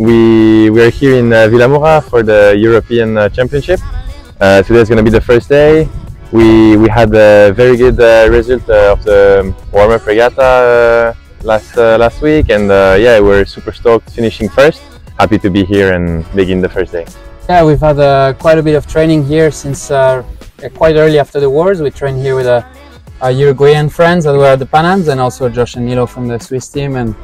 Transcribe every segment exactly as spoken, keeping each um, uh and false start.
We we are here in uh, Vilamoura for the European uh, Championship. Uh, today is going to be the first day. We we had a very good uh, result uh, of the warm-up regatta uh, last uh, last week, and uh, yeah, we're super stoked finishing first. Happy to be here and begin the first day. Yeah, we've had uh, quite a bit of training here since uh, quite early after the wars. We trained here with a, a Uruguayan friends that were at the Pan Ams, and also Josh and Nilo from the Swiss team. And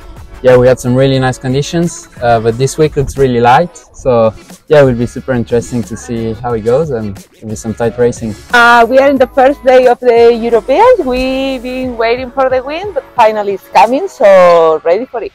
yeah, we had some really nice conditions, uh, but this week looks really light. So yeah, it will be super interesting to see how it goes, and it'll be some tight racing. Uh, we are in the first day of the Europeans. We've been waiting for the win, but finally it's coming, so ready for it.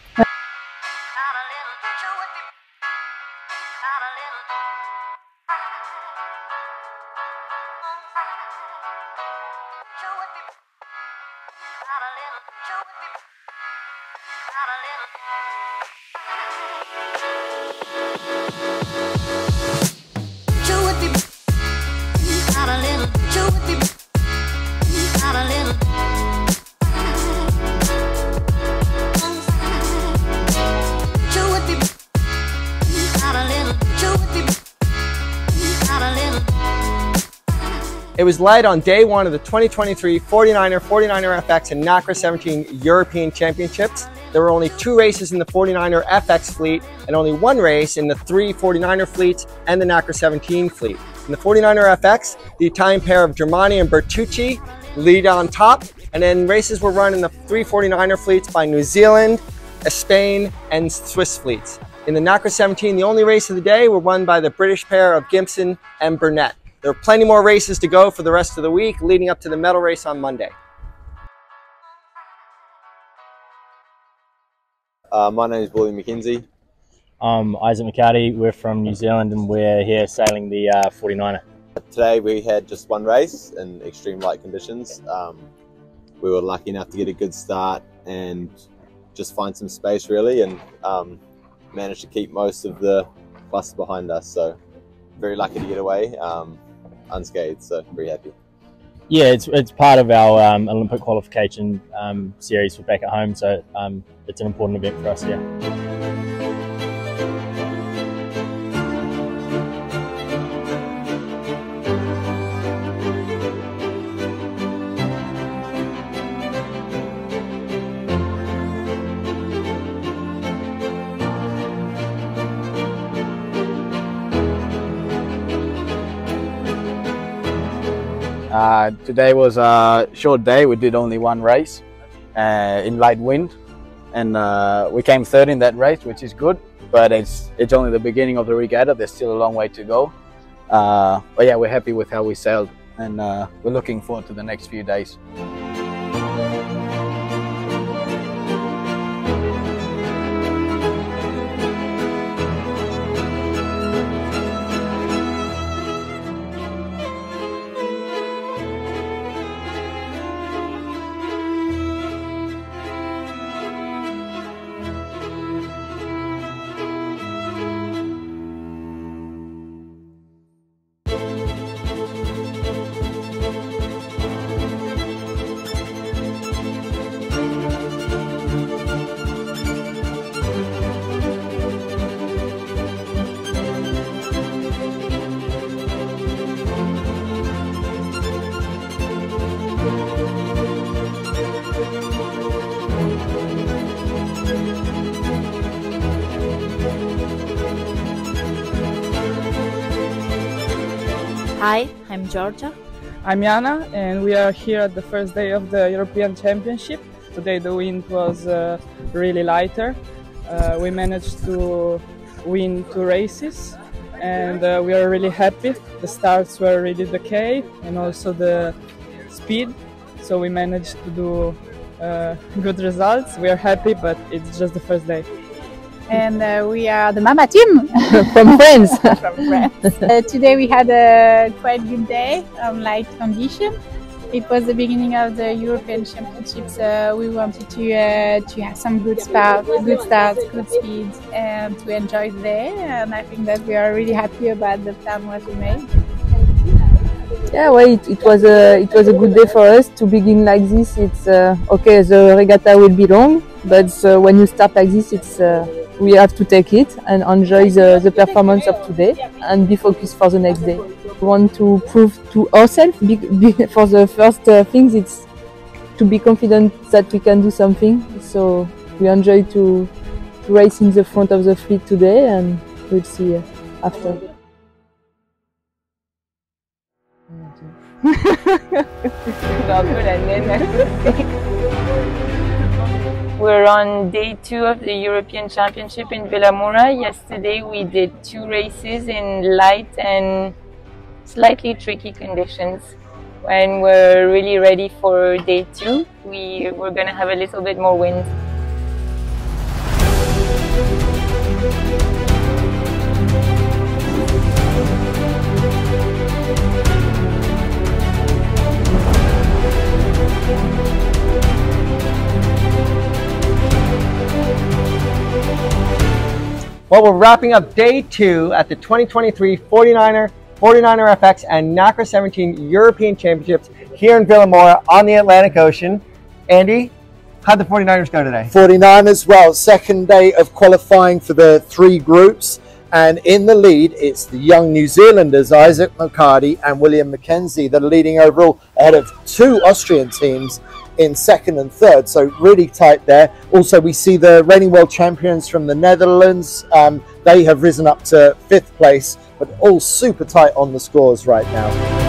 It was light on day one of the twenty twenty-three forty-niner, forty-niner F X and NACRA seventeen European Championships. There were only two races in the forty-niner F X fleet and only one race in the three forty-niner fleets and the NACRA seventeen fleet. In the forty-niner F X, the Italian pair of Germani and Bertucci lead on top, and then races were run in the three forty-niner fleets by New Zealand, Spain and Swiss fleets. In the NACRA seventeen, the only race of the day were won by the British pair of Gibson and Burnett. There are plenty more races to go for the rest of the week, leading up to the medal race on Monday. Uh, my name is William McKenzie. I'm Isaac McCarty. We're from New Zealand and we're here sailing the uh, forty-niner. Today we had just one race in extreme light conditions. Um, we were lucky enough to get a good start and just find some space really, and um, managed to keep most of the cluster behind us. So very lucky to get away. Um, unscathed, so very happy. Yeah, it's it's part of our um, Olympic qualification um, series for back at home, so um, it's an important event for us, yeah. Uh, today was a short day. We did only one race uh, in light wind, and uh, we came third in that race, which is good, but it's it's only the beginning of the regatta. There's still a long way to go, uh, but yeah, we're happy with how we sailed, and uh, we're looking forward to the next few days. Hi, I'm Giorgio. I'm Jana, and we are here at the first day of the European Championship. Today the wind was uh, really lighter. Uh, we managed to win two races, and uh, we are really happy. The starts were really okay, and also the speed, so we managed to do uh, good results. We are happy, but it's just the first day. And uh, we are the Mama team from France. From France. Uh, today we had a quite good day on light condition. It was the beginning of the European Championships. So we wanted to uh, to have some good starts, good starts, good speeds, and to enjoy the day. And I think that we are really happy about the plan what we made. Yeah, well, it, it was a it was a good day for us to begin like this. It's uh, okay. The regatta will be long. But uh, when you start like this, it's uh, we have to take it and enjoy the, the performance of today and be focused for the next day. We want to prove to ourselves, be, be, for the first uh, things, it's to be confident that we can do something. So we enjoy to, to race in the front of the fleet today, and we'll see uh, after. We're on day two of the European Championship in Vilamoura. Yesterday we did two races in light and slightly tricky conditions, and we're really ready for day two. We, we're going to have a little bit more wind. Well, we're wrapping up day two at the twenty twenty-three forty-niner, forty-niner F X and NACRA seventeen European Championships here in Vilamoura on the Atlantic Ocean. Andy, how'd the forty-niners go today? forty-niners, well, second day of qualifying for the three groups. And in the lead, it's the young New Zealanders, Isaac McCarty and William McKenzie, that are leading overall ahead of two Austrian teams in second and third, so really tight there. Also, we see the reigning world champions from the Netherlands. Um, they have risen up to fifth place, but all super tight on the scores right now.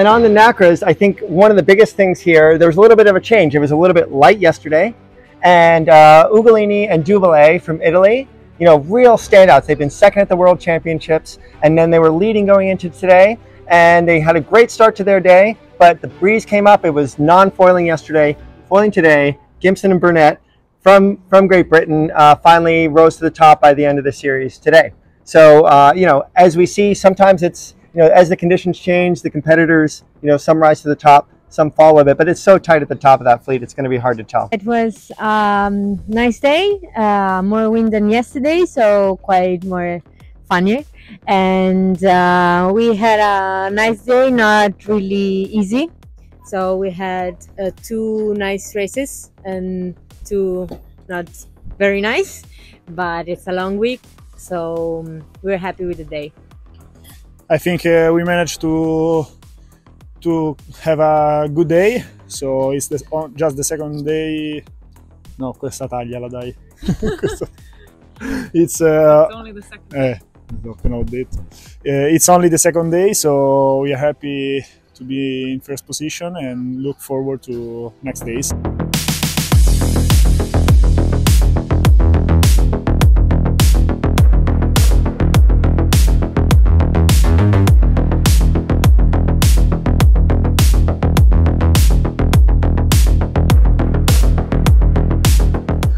And on the NACRAs, I think one of the biggest things here, there was a little bit of a change. It was a little bit light yesterday. And uh, Ugolini and Jubilee from Italy, you know, real standouts. They've been second at the World Championships, and then they were leading going into today. And they had a great start to their day, but the breeze came up. It was non-foiling yesterday, foiling today. Gimson and Burnett from, from Great Britain uh, finally rose to the top by the end of the series today. So, uh, you know, as we see, sometimes it's, you know, as the conditions change, the competitors, you know, some rise to the top, some fall a bit, but it's so tight at the top of that fleet, it's going to be hard to tell. It was a um, nice day, uh, more wind than yesterday, so quite more funnier. And uh, we had a nice day, not really easy. So we had uh, two nice races and two not very nice, but it's a long week, so um, we're happy with the day. I think uh, we managed to to have a good day, so it's the, just the second day. No, questa taglia la dai. It's, uh, it's only the second day. Eh, uh, it's only the second day, so we are happy to be in first position and look forward to next days.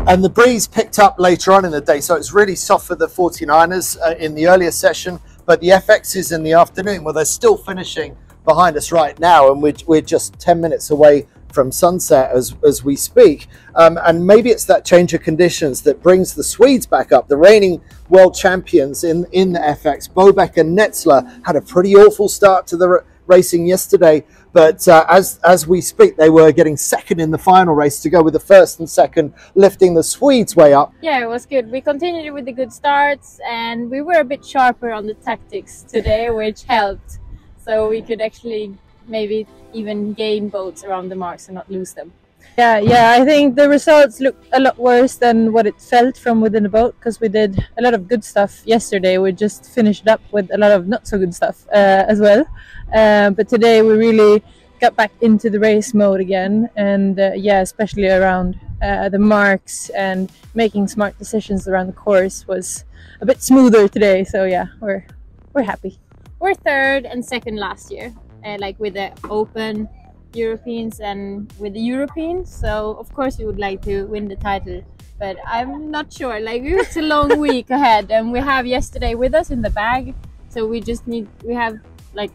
And the breeze picked up later on in the day, so it's really soft for the forty-niners uh, in the earlier session. But the F Xs in the afternoon, well, they're still finishing behind us right now, and we're, we're just ten minutes away from sunset as, as we speak. Um, and maybe it's that change of conditions that brings the Swedes back up. The reigning world champions in, in the F X, Bobek and Netzler, had a pretty awful start to the racing yesterday, but uh, as as we speak, they were getting second in the final race to go with the first and second, lifting the Swedes way up. Yeah, it was good. We continued with the good starts, and we were a bit sharper on the tactics today, which helped. So we could actually maybe even gain boats around the marks and not lose them. Yeah, yeah. I think the results looked a lot worse than what it felt from within the boat, because we did a lot of good stuff yesterday. We just finished up with a lot of not so good stuff uh, as well. Uh, but today we really got back into the race mode again, and uh, yeah, especially around uh, the marks and making smart decisions around the course was a bit smoother today. So yeah, we're we're happy. We're third and second last year, uh, like with the Open Europeans and with the Europeans, so of course we would like to win the title but I'm not sure. Like, it's a long week ahead, and we have yesterday with us in the bag, so we just need, we have like,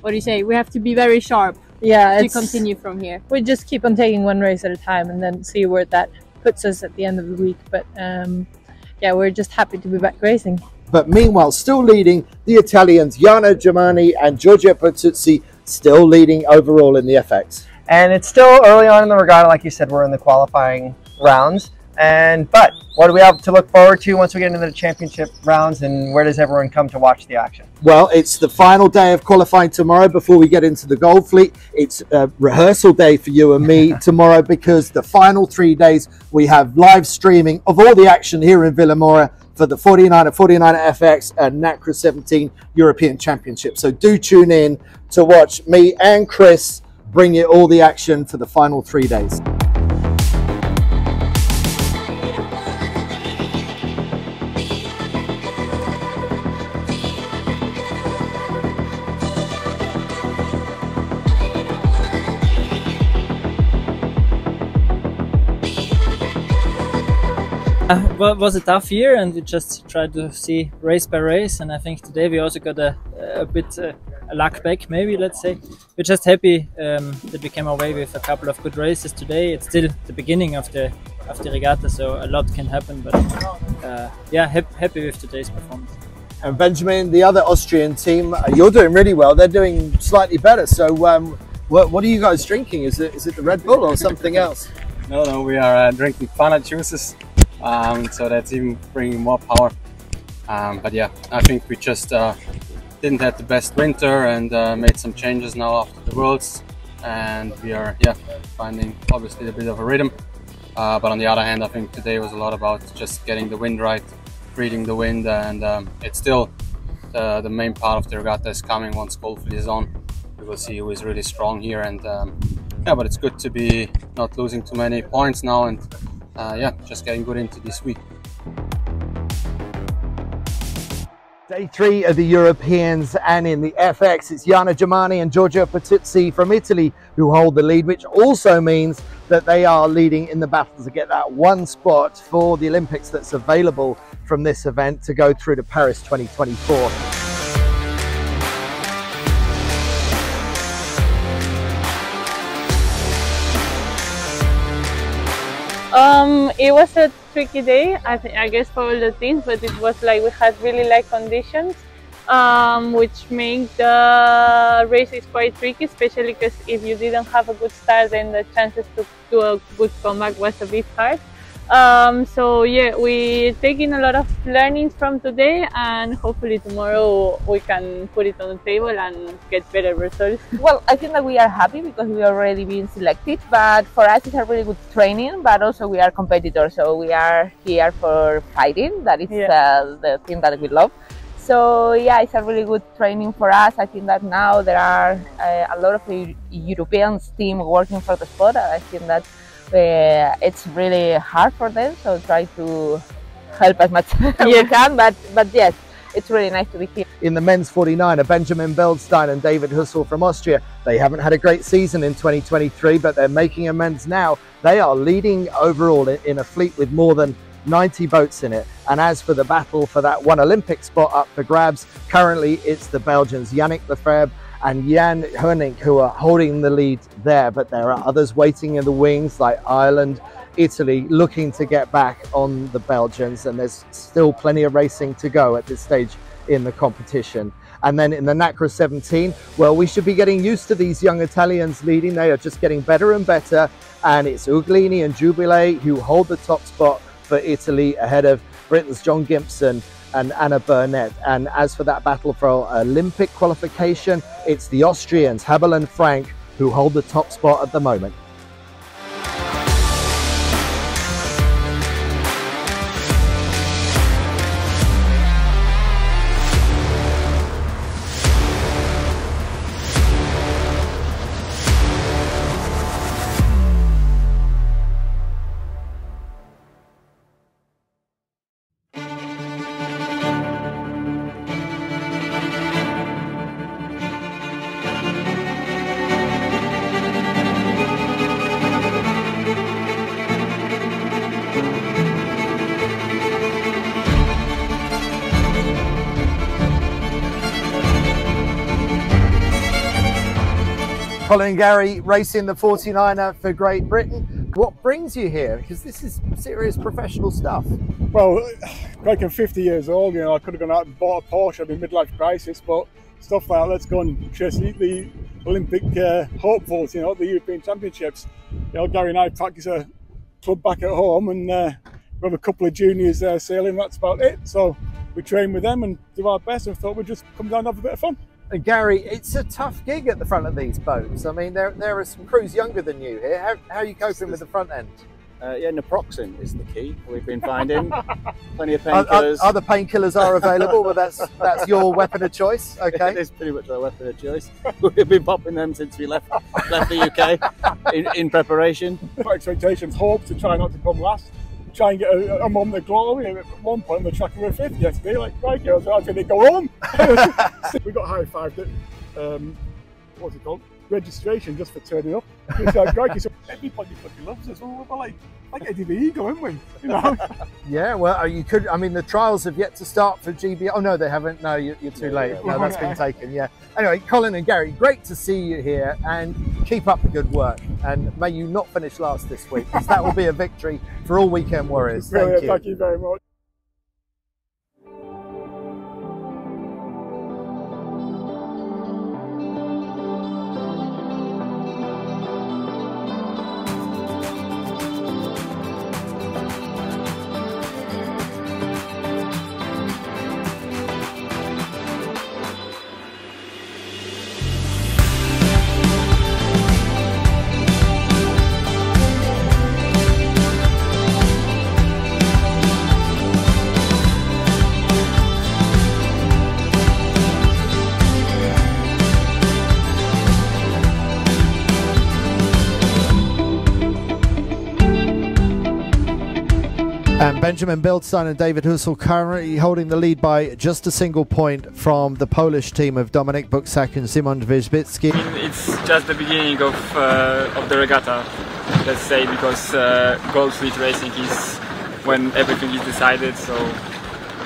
what do you say? We have to be very sharp. Yeah, to continue from here. We just keep on taking one race at a time, and then see where that puts us at the end of the week. But um, yeah, we're just happy to be back racing. But meanwhile, still leading the Italians, Jana Germani and Giorgio Pertuzzi, still leading overall in the F X. And it's still early on in the regatta, like you said, we're in the qualifying rounds. And but what do we have to look forward to once we get into the championship rounds, and where does everyone come to watch the action? Well, it's the final day of qualifying tomorrow before we get into the Gold Fleet. It's a rehearsal day for you and me tomorrow, because the final three days we have live streaming of all the action here in Vilamoura for the forty-niner, forty-niner F X and NACRA seventeen European Championship. So do tune in to watch me and Chris bring you all the action for the final three days. Uh, well, it was a tough year, and we just tried to see race by race, and I think today we also got a, a bit uh, a luck back, maybe, let's say. We're just happy um, that we came away with a couple of good races today. It's still the beginning of the of the regatta, so a lot can happen, but uh, yeah, ha happy with today's performance. And Benjamin, the other Austrian team, you're doing really well, they're doing slightly better, so um, what, what are you guys drinking? Is it, is it the Red Bull or something else? No, no, we are uh, drinking Fanta juices. Um, so that's even bringing more power, um, but yeah, I think we just uh, didn't have the best winter, and uh, made some changes now after the Worlds, and we are yeah finding obviously a bit of a rhythm, uh, but on the other hand, I think today was a lot about just getting the wind right, reading the wind, and um, it's still uh, the main part of the regatta is coming once Gold Fleet is on. We will see who is really strong here, and um, yeah, but it's good to be not losing too many points now, and Uh, yeah, just getting good into this week. Day three of the Europeans, and in the F X, it's Jana Germani and Giorgio Pertuzzi from Italy who hold the lead, which also means that they are leading in the battle to get that one spot for the Olympics that's available from this event to go through to Paris twenty twenty-four. Um, it was a tricky day, I, th I guess, for all the teams, but it was like we had really light conditions, um, which made the races quite tricky, especially because if you didn't have a good start, then the chances to do a good comeback was a bit hard. Um, so yeah, we're taking a lot of learnings from today, and hopefully tomorrow we can put it on the table and get better results. Well, I think that we are happy because we are already being selected, but for us it's a really good training, but also we are competitors, so we are here for fighting, that is yeah. uh, the thing that we love. So yeah, it's a really good training for us. I think that now there are uh, a lot of European team working for the sport, and I think that Uh, it's really hard for them, so try to help as much as yeah. we can, but, but yes, it's really nice to be here. In the men's forty-niner, Benjamin Bildstein and David Hussel from Austria, they haven't had a great season in twenty twenty-three, but they're making amends now. They are leading overall in a fleet with more than ninety boats in it, and as for the battle for that one Olympic spot up for grabs, currently it's the Belgians, Yannick Lefebvre and Jan Heuninck, who are holding the lead there, but there are others waiting in the wings, like Ireland, Italy, looking to get back on the Belgians, and there's still plenty of racing to go at this stage in the competition. And then in the NACRA seventeen, well, we should be getting used to these young Italians leading. They are just getting better and better, and it's Ugolini and Jubilee who hold the top spot for Italy ahead of Britain's John Gimpson and Anna Burnett. And as for that battle for Olympic qualification, it's the Austrians, Pavel and Frank, who hold the top spot at the moment. Colin Gary racing the forty-niner for Great Britain. What brings you here? Because this is serious professional stuff. Well, like I'm fifty years old, you know, I could have gone out and bought a Porsche. I'd be midlife crisis, but stuff like that, let's go and chase the Olympic uh, hopefuls, you know, the European Championships. You know, Gary and I practice a club back at home, and uh, we have a couple of juniors there sailing, that's about it. So we train with them and do our best, and thought we'd just come down and have a bit of fun. And Gary, it's a tough gig at the front of these boats. I mean, there, there are some crews younger than you here. How, how are you coping with the front end? Uh, yeah, naproxen is the key we've been finding. Plenty of painkillers. Other painkillers are available, but that's that's your weapon of choice, okay? It is pretty much our weapon of choice. We've been popping them since we left left the U K in, in preparation. Our expectations, hope to try not to come last. Try and get a, a moment of glory. At one point on the track we were fifth yesterday, like, right, girls, I was going to go home. We got high-fived at, um, what's it called, registration, just for turning up. So everybody fucking loves us. Well, we're like, like Eddie the Eagle, aren't we? You know? Yeah, well, you could, I mean, the trials have yet to start for G B. Oh, no, they haven't. No, you're, you're too yeah, late. Yeah, no, that's been taken, yeah. Anyway, Colin and Gary, great to see you here, and keep up the good work. And may you not finish last this week, because that will be a victory for all Weekend Warriors. Thank Brilliant. you. Thank you very much. And Benjamin Bildstein and David Hussel currently holding the lead by just a single point from the Polish team of Dominik Buczak and Szymon Wyzbycki. It's just the beginning of, uh, of the regatta, let's say, because uh, Gold Fleet Racing is when everything is decided, so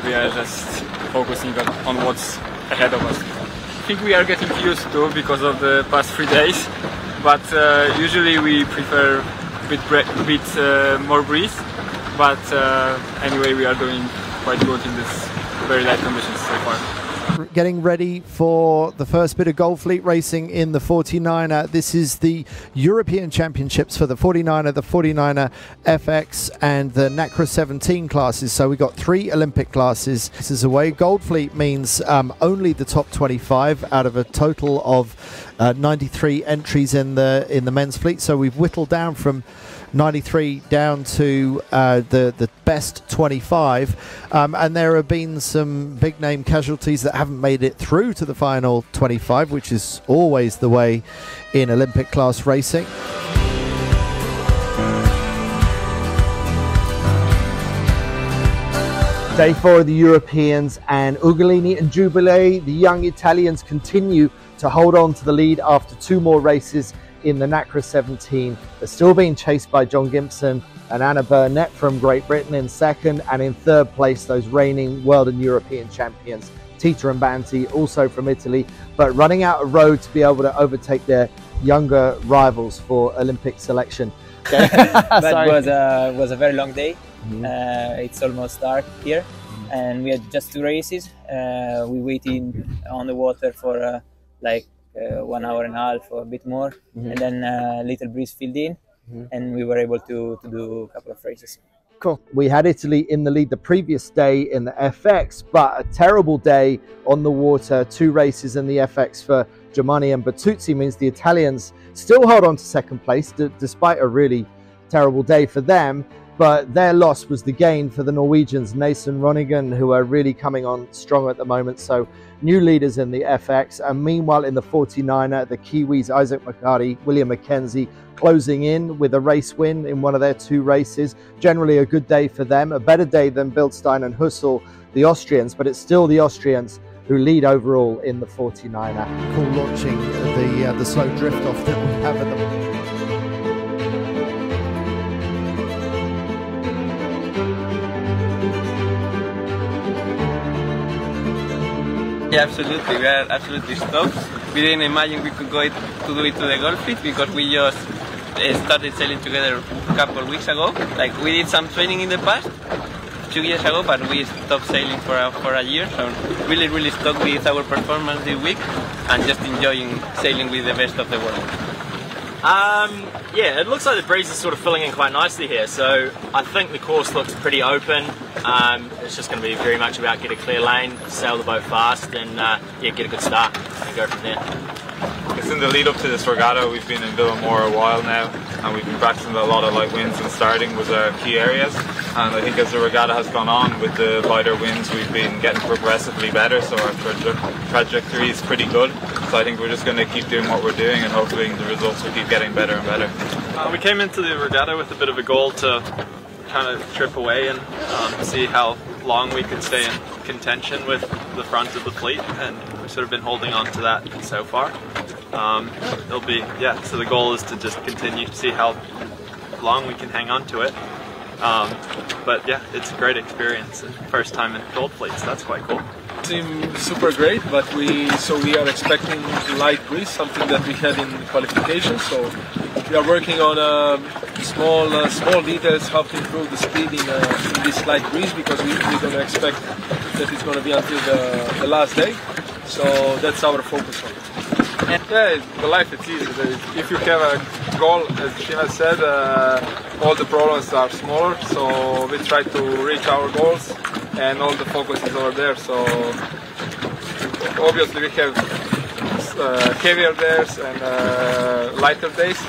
we are just focusing on, on what's ahead of us. I think we are getting used to because of the past three days, but uh, usually we prefer a bit, bre bit uh, more breeze. But uh, anyway, we are doing quite good in this very light conditions so far. Getting ready for the first bit of Gold Fleet racing in the forty-niner. This is the European Championships for the forty-niner, the forty-niner F X and the NACRA seventeen classes. So we've got three Olympic classes. This is away. Gold Fleet means um, only the top twenty-five out of a total of uh, ninety-three entries in the, in the men's fleet. So we've whittled down from ninety-three down to uh, the, the best twenty-five, um, and there have been some big name casualties that haven't made it through to the final twenty-five, which is always the way in Olympic class racing. Day four of the Europeans, and Ugolini and Jubilee, the young Italians, continue to hold on to the lead after two more races in the NACRA seventeen. They're still being chased by John Gimpson and Anna Burnett from Great Britain in second, and in third place those reigning world and European champions Tita and Banti, also from Italy, but running out of road to be able to overtake their younger rivals for Olympic selection. Okay. That was a, was a very long day. Mm-hmm. uh, it's almost dark here. Mm-hmm. And we had just two races. Uh, we waited on the water for uh, like Uh, one hour and a half or a bit more. Mm-hmm. And then a uh, little breeze filled in. Mm-hmm. And we were able to, to do a couple of races. Cool. We had Italy in the lead the previous day in the F X, but a terrible day on the water. Two races in the F X for Germani and Bertuzzi means the Italians still hold on to second place despite a really terrible day for them. But their loss was the gain for the Norwegians, Nason Rønningen, who are really coming on strong at the moment. So new leaders in the F X. And meanwhile, in the forty-niner, the Kiwis, Isaac McCarty, William McKenzie, closing in with a race win in one of their two races. Generally a good day for them, a better day than Bildstein and Hussel, the Austrians, but it's still the Austrians who lead overall in the forty-niner. Cool launching the, uh, the slow drift off that we have at the moment. Yeah, absolutely. We are absolutely stoked. we didn't imagine we could go it, to do it to the golf fit, because we just started sailing together a couple of weeks ago. Like, we did some training in the past, two years ago, but we stopped sailing for a, for a year, so really, really stuck with our performance this week and just enjoying sailing with the best of the world. Um, yeah, it looks like the breeze is sort of filling in quite nicely here, so I think the course looks pretty open. Um, it's just going to be very much about get a clear lane, sail the boat fast, and uh, yeah, get a good start and go from there. It's in the lead up to this regatta. We've been in Vilamoura a while now, and we've been practicing a lot of light winds, and starting was our key areas. And I think as the regatta has gone on with the lighter winds, we've been getting progressively better, so our traje trajectory is pretty good. So I think we're just going to keep doing what we're doing, and hopefully the results will keep getting better and better. Uh, we came into the regatta with a bit of a goal to kind of trip away and um, see how long we could stay in contention with the front of the fleet, and we've sort of been holding on to that so far. Um, it'll be, yeah, so the goal is to just continue to see how long we can hang on to it. Um, but yeah, it's a great experience. First time in gold plates, that's quite cool. It seems super great, but we so we are expecting light breeze, something that we had in qualification. So we are working on uh, small uh, small details, how to improve the speed in, uh, in this light breeze, because we, we're going to expect that it's going to be until the, the last day. So that's our focus on it. Yeah, the life it's easy. If you have a goal, as Shima said, uh, all the problems are smaller, so we try to reach our goals and all the focus is over there. So obviously we have uh, heavier days and uh, lighter days,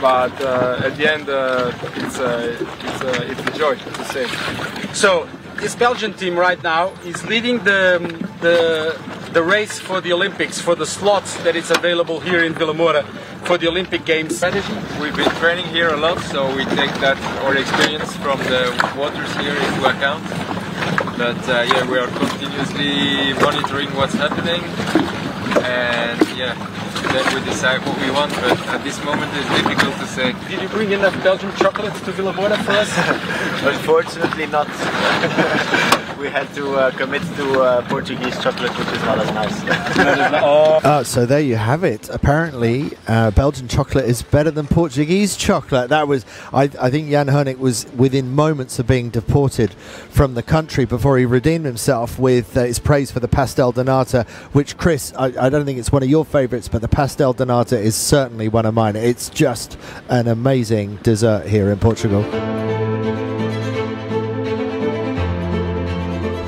but uh, at the end uh, it's, uh, it's, uh, it's a joy to say. So this Belgian team right now is leading the, the the race for the Olympics, for the slots that is available here in Vilamoura for the Olympic Games. Strategy. We've been training here a lot, so we take that, our experience from the waters here, into account. But uh, yeah, we are continuously monitoring what's happening, and yeah, then we decide what we want, but at this moment it's difficult to say. Did you bring enough Belgian chocolates to Vilamoura for us? Unfortunately not. We had to uh, commit to uh, Portuguese chocolate, which is not as nice. uh, so there you have it. Apparently, uh, Belgian chocolate is better than Portuguese chocolate. That was, I, I think Jan Heuninck was within moments of being deported from the country before he redeemed himself with uh, his praise for the Pastel Donata, which, Chris, I, I don't think it's one of your favourites, but the Pastel Donata is certainly one of mine. It's just an amazing dessert here in Portugal.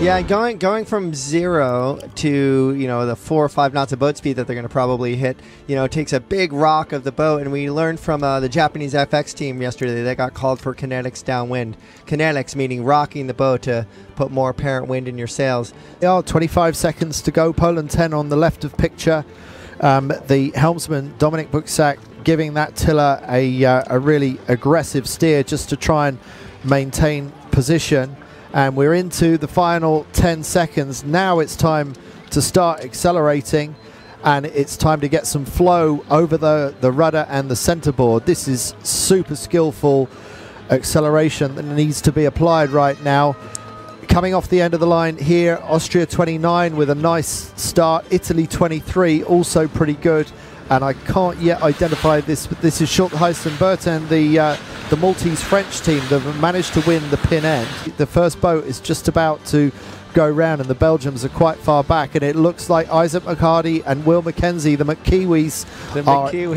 Yeah, going going from zero to, you know, the four or five knots of boat speed that they're going to probably hit, you know, takes a big rock of the boat. And we learned from uh, the Japanese F X team yesterday, they got called for kinetics downwind. Kinetics meaning rocking the boat to put more apparent wind in your sails. Yeah, twenty-five seconds to go. Poland ten on the left of picture. Um, the helmsman, Dominik Buczak, giving that tiller a, uh, a really aggressive steer just to try and maintain position. And we're into the final ten seconds. Now it's time to start accelerating, and it's time to get some flow over the, the rudder and the centerboard. This is super skillful acceleration that needs to be applied right now. Coming off the end of the line here, Austria twenty-nine with a nice start. Italy twenty-three, also pretty good. And I can't yet identify this, but this is Schultheisen Berten, the uh, the Maltese French team that managed to win the pin end. The first boat is just about to go round, and the Belgians are quite far back, and it looks like Isaac McCarty and Will McKenzie, the McKiwis, the are McKiwis.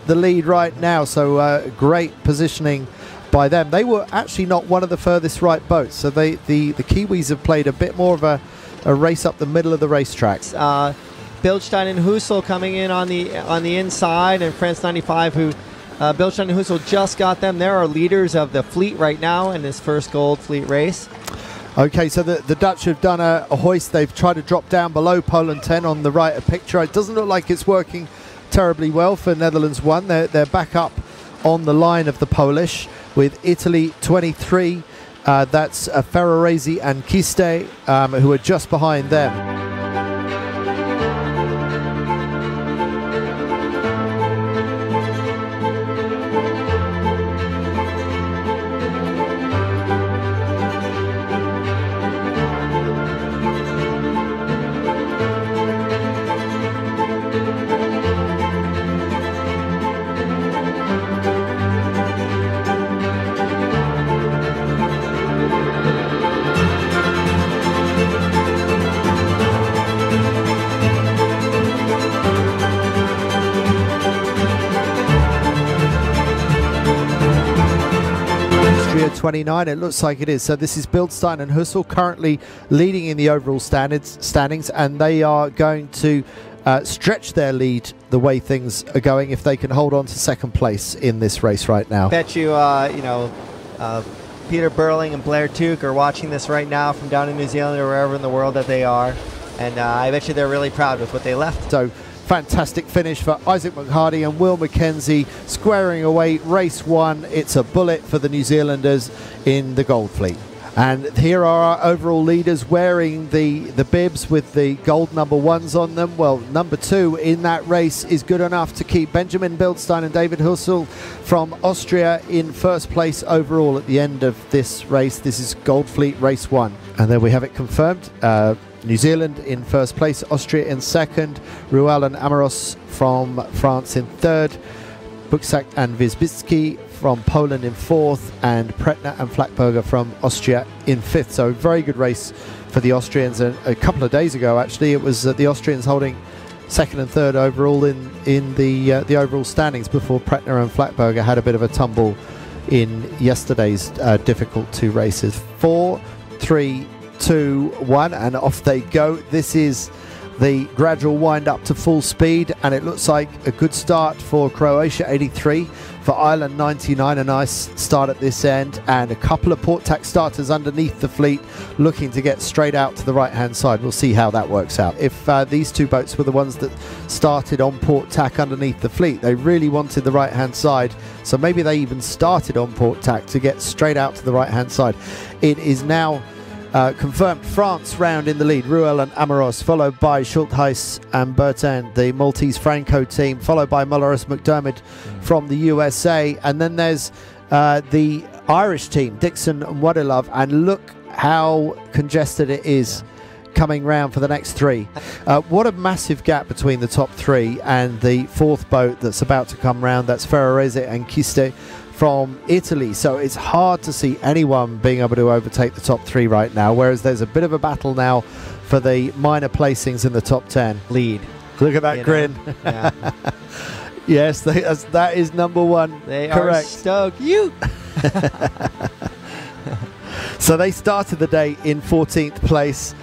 in the lead right now. So uh, great positioning by them. They were actually not one of the furthest right boats, so they the, the Kiwis have played a bit more of a, a race up the middle of the racetrack. Uh, Bildstein and Hussel coming in on the on the inside, and France ninety-five, who uh, Bildstein and Hussel just got them. There are leaders of the fleet right now in this first gold fleet race. Okay, so the, the Dutch have done a, a hoist. They've tried to drop down below Poland ten on the right of picture. It doesn't look like it's working terribly well for Netherlands one. They're, they're back up on the line of the Polish with Italy twenty-three. Uh, that's uh, Ferraresi and Kiste, um, who are just behind them. twenty-nine? It looks like it is. So this is Bildstein and Hussel currently leading in the overall standards standings, and they are going to uh, stretch their lead the way things are going if they can hold on to second place in this race right now. Bet you, uh, you know, uh, Peter Burling and Blair Tuke are watching this right now from down in New Zealand or wherever in the world that they are, and uh, I bet you they're really proud with what they left. So. Fantastic finish for Isaac McCarty and Will McKenzie, squaring away race one. It's a bullet for the New Zealanders in the gold fleet. And here are our overall leaders wearing the, the bibs with the gold number ones on them. Well, number two in that race is good enough to keep Benjamin Bildstein and David Hussel from Austria in first place overall at the end of this race. This is Gold Fleet race one. And there we have it confirmed. Uh, New Zealand in first place, Austria in second, Ruel and Amaros from France in third, Buczak and Wisbicki from Poland in fourth, and Pretner and Flackberger from Austria in fifth. So very good race for the Austrians. And a couple of days ago, actually, it was uh, the Austrians holding second and third overall in, in the, uh, the overall standings before Pretner and Flackberger had a bit of a tumble in yesterday's uh, difficult two races. Four, three, two, one, and off they go. This is the gradual wind up to full speed, and it looks like a good start for Croatia eighty-three, for Ireland ninety-nine, a nice start at this end, and a couple of Port Tax starters underneath the fleet looking to get straight out to the right hand side. We'll see how that works out. If uh, these two boats were the ones that started on Port Tac underneath the fleet, they really wanted the right hand side, so maybe they even started on Port Tac to get straight out to the right hand side. It is now Uh, confirmed France round in the lead, Ruel and Amaros, followed by Schultheis and Bertin, the Maltese Franco team, followed by Molaris McDermid from the U S A, and then there's uh, the Irish team, Dixon and Wadilove, and look how congested it is coming round for the next three. Uh, what a massive gap between the top three and the fourth boat that's about to come round, that's Ferrarese and Kiste from Italy. So it's hard to see anyone being able to overtake the top three right now, whereas there's a bit of a battle now for the minor placings in the top ten. Lead. Look at that you grin. Yeah. Yes, they, that's, that is number one. They correct. Are stoked. You. So they started the day in fourteenth place.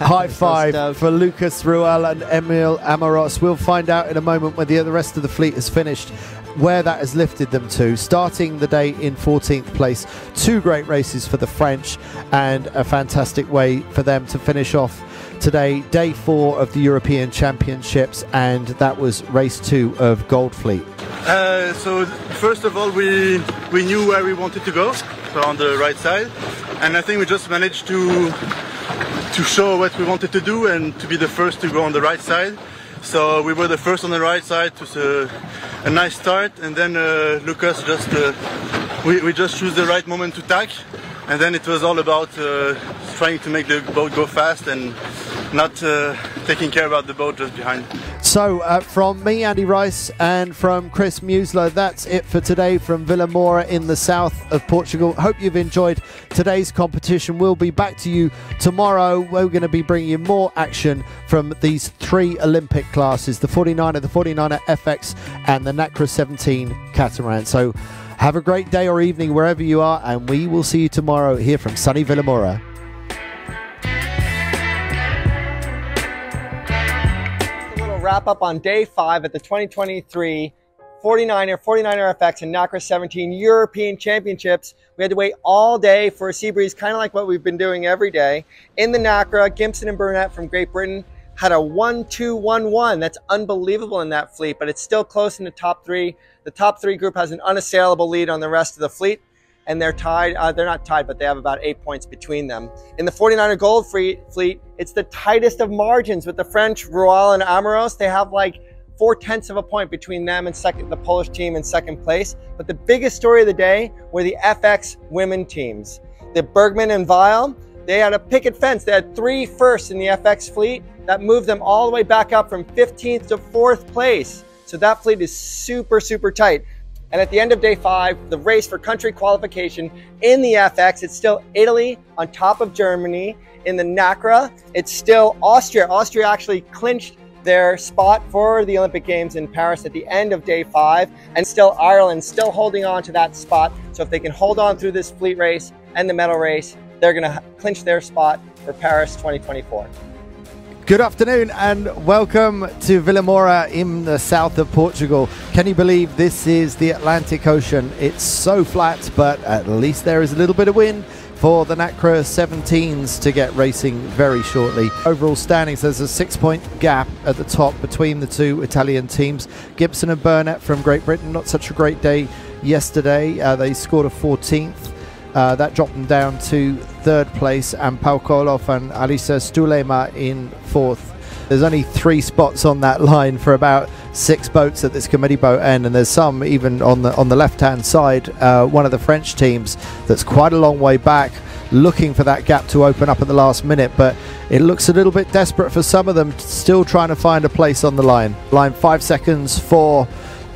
High five so for Lucas Ruel and Emil Amaros. We'll find out in a moment when the rest of the fleet is finished where that has lifted them to, starting the day in fourteenth place. Two great races for the French and a fantastic way for them to finish off today, day four of the European Championships, and that was race two of Gold Fleet. Uh, so first of all, we we knew where we wanted to go, so on the right side, and I think we just managed to to show what we wanted to do and to be the first to go on the right side. So we were the first on the right side. It was a, a nice start, and then uh, Lucas just uh, we, we just chose the right moment to tack, and then it was all about uh, trying to make the boat go fast and not uh, taking care about the boat just behind. So uh, from me, Andy Rice, and from Chris Musler, that's it for today from Vilamoura in the south of Portugal. Hope you've enjoyed today's competition. We'll be back to you tomorrow. We're going to be bringing you more action from these three Olympic classes, the forty-niner, the forty-niner F X and the NACRA seventeen catamaran. So have a great day or evening wherever you are, and we will see you tomorrow here from sunny Vilamoura. Wrap up on day five at the twenty twenty-three forty-niner, forty-niner F X and NACRA seventeen European Championships. We had to wait all day for a sea breeze, kind of like what we've been doing every day. In the NACRA, Gimpson and Burnett from Great Britain had a one two one one. That's unbelievable in that fleet, but it's still close in the top three. The top three group has an unassailable lead on the rest of the fleet, and they're tied. Uh, they're not tied, but they have about eight points between them. In the forty-niner Gold Fleet, it's the tightest of margins with the French, Ruel and Amaros. They have like four tenths of a point between them and second, the Polish team in second place. But the biggest story of the day were the F X women teams. The Bergman and Weil, they had a picket fence. They had three firsts in the F X fleet. That moved them all the way back up from fifteenth to fourth place. So that fleet is super, super tight. And at the end of day five, the race for country qualification in the F X, it's still Italy on top of Germany. In the NACRA, it's still Austria. Austria actually clinched their spot for the Olympic Games in Paris at the end of day five, and still Ireland still holding on to that spot. So if they can hold on through this fleet race and the medal race, they're going to clinch their spot for Paris twenty twenty-four. Good afternoon and welcome to Vilamoura in the south of Portugal. Can you believe this is the Atlantic Ocean? It's so flat, but at least there is a little bit of wind for the NACRA seventeens to get racing very shortly. Overall standings, there's a six-point gap at the top between the two Italian teams. Gibson and Burnett from Great Britain, not such a great day yesterday. Uh, they scored a fourteenth. Uh, that dropped them down to third place, and Paul Koloff and Alisa Stulema in fourth. There's only three spots on that line for about six boats at this committee boat end, and there's some even on the on the left-hand side. Uh, one of the French teams that's quite a long way back, looking for that gap to open up at the last minute, but it looks a little bit desperate for some of them, still trying to find a place on the line. Line five seconds, four,